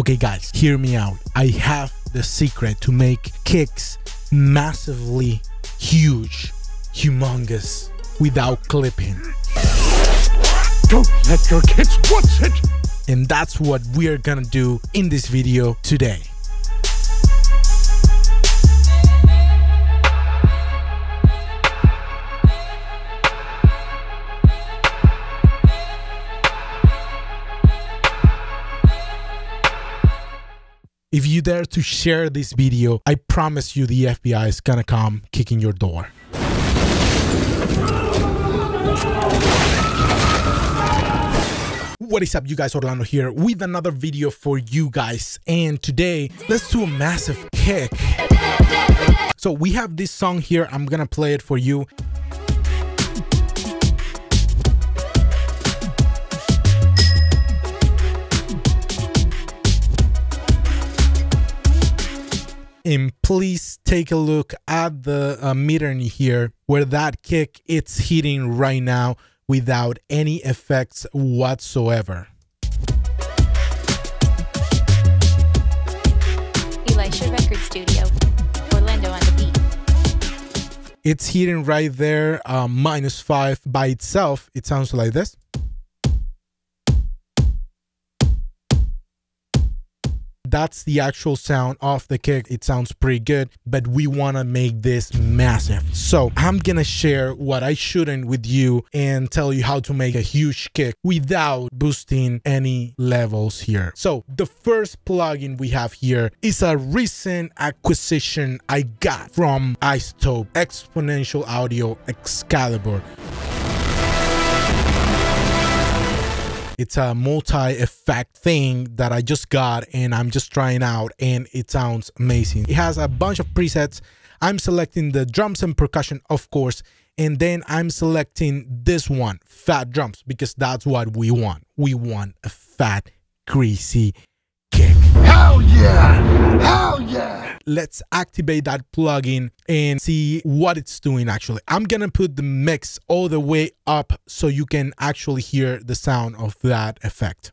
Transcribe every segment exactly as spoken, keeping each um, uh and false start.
Okay guys, hear me out. I have the secret to make kicks massively huge, humongous, without clipping. Don't let your kids watch it! And that's what we're gonna do in this video today. If you dare to share this video, I promise you the F B I is gonna come kicking your door. What is up, you guys? Orlando here with another video for you guys, and today let's do a massive kick. So we have this song here, I'm gonna play it for you. And please take a look at the uh, meter in here where that kick it's hitting right now without any effects whatsoever. Elisha Record Studio, Orlando on the beat. It's hitting right there, uh, minus five by itself. It sounds like this. That's the actual sound of the kick. It sounds pretty good, but we want to make this massive. So I'm going to share what I shouldn't with you and tell you how to make a huge kick without boosting any levels here. So the first plugin we have here is a recent acquisition I got from iZotope, Exponential Audio, Excalibur. It's a multi-effect thing that I just got and I'm just trying out, and it sounds amazing. It has a bunch of presets. I'm selecting the drums and percussion, of course, and then I'm selecting this one, fat drums, because that's what we want. We want a fat, greasy kick. Hell yeah! Hell yeah! Let's activate that plugin and see what it's doing actually. I'm gonna put the mix all the way up so you can actually hear the sound of that effect.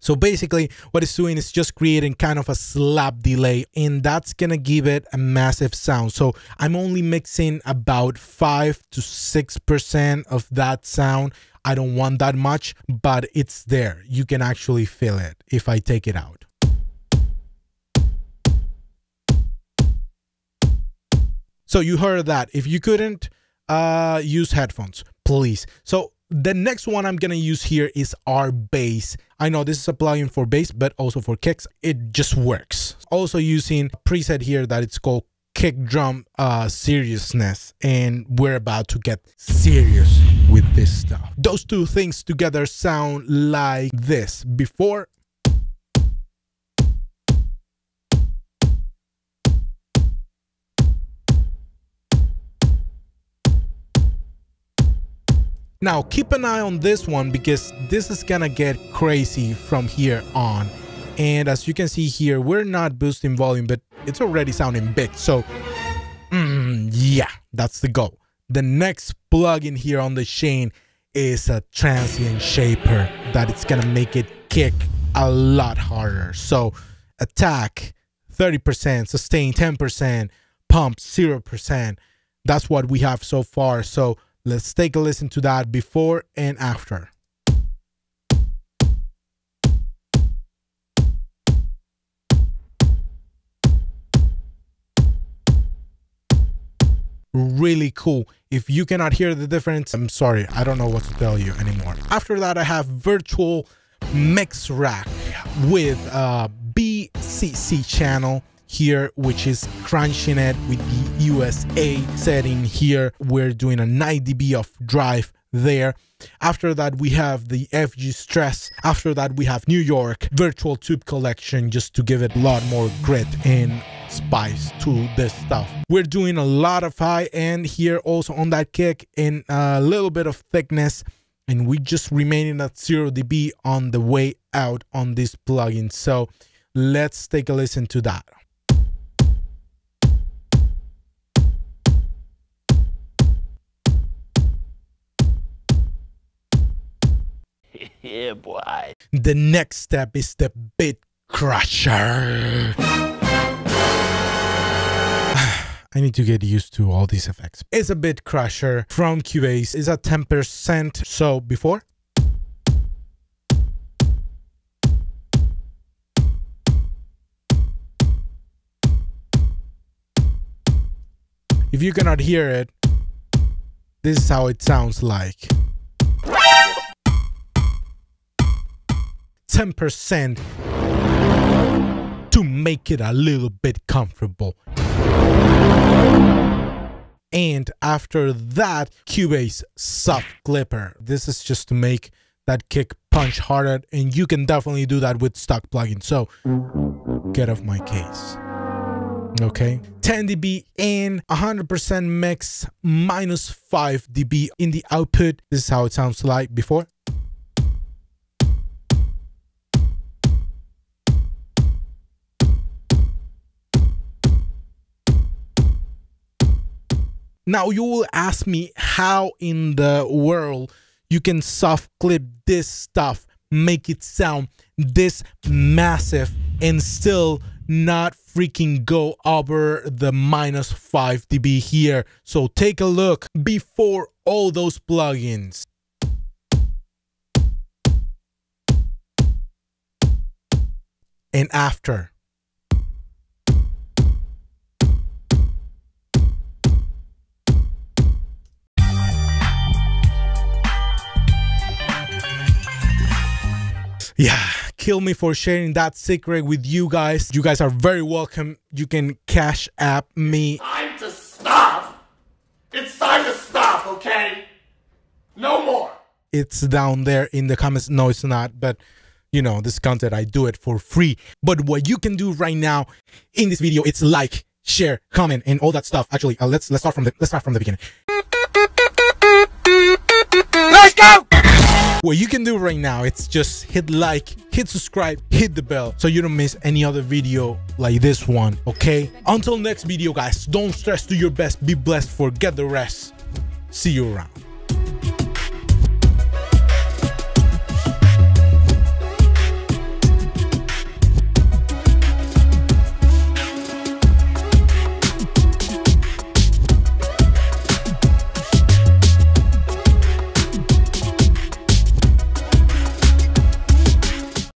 So basically what it's doing is just creating kind of a slap delay, and that's gonna give it a massive sound. So I'm only mixing about five to six percent of that sound. I don't want that much, but it's there. You can actually feel it if I take it out. So you heard that. If you couldn't, uh, use headphones, please. So the next one I'm gonna use here is our bass. I know this is a plugin for bass, but also for kicks. It just works. Also using a preset here that it's called Kick Drum uh, Seriousness, and we're about to get serious with this stuff. Those two things together sound like this. Before Now, keep an eye on this one because this is gonna get crazy from here on. And as you can see here, we're not boosting volume, but it's already sounding big. So, mm, yeah, that's the goal. The next plugin here on the chain is a transient shaper that it's gonna make it kick a lot harder. So, attack thirty percent, sustain ten percent, pump zero percent. That's what we have so far. So, let's take a listen to that before and after. Really cool. If you cannot hear the difference, I'm sorry. I don't know what to tell you anymore. After that, I have virtual mix rack with a B C C channel here, which is crunching it with the U S A setting here. We're doing a nine D B of drive there. After that, we have the F G stress. After that, we have New York virtual tube collection, just to give it a lot more grit and spice to this stuff. We're doing a lot of high end here also on that kick, and a little bit of thickness, and we just remaining at zero D B on the way out on this plugin. So let's take a listen to that. here, boy. The next step is the bit crusher. I need to get used to all these effects. It's a bit crusher from Cubase. It's at ten percent. So before. If you cannot hear it, this is how it sounds like. ten percent to make it a little bit comfortable. And after that, Cubase Soft Clipper. This is just to make that kick punch harder, and you can definitely do that with stock plugins. So get off my case. Okay, ten dB in, one hundred percent mix, minus five dB in the output. This is how it sounds like before. Now you will ask me how in the world you can soft clip this stuff, make it sound this massive and still not freaking go over the minus five dB here. So take a look before all those plugins. And after. Yeah, kill me for sharing that secret with you guys. You guys are very welcome. You can cash app me. It's time to stop. It's time to stop, okay? No more. It's down there in the comments. No, it's not. But, you know, this content, I do it for free. But what you can do right now in this video, it's like, share, comment, and all that stuff. Actually, uh, let's, let's, start from the, let's start from the beginning. Let's go! What you can do right now, it's just hit like, hit subscribe, hit the bell so you don't miss any other video like this one, okay? Until next video, guys, don't stress, do your best, be blessed, forget the rest. See you around.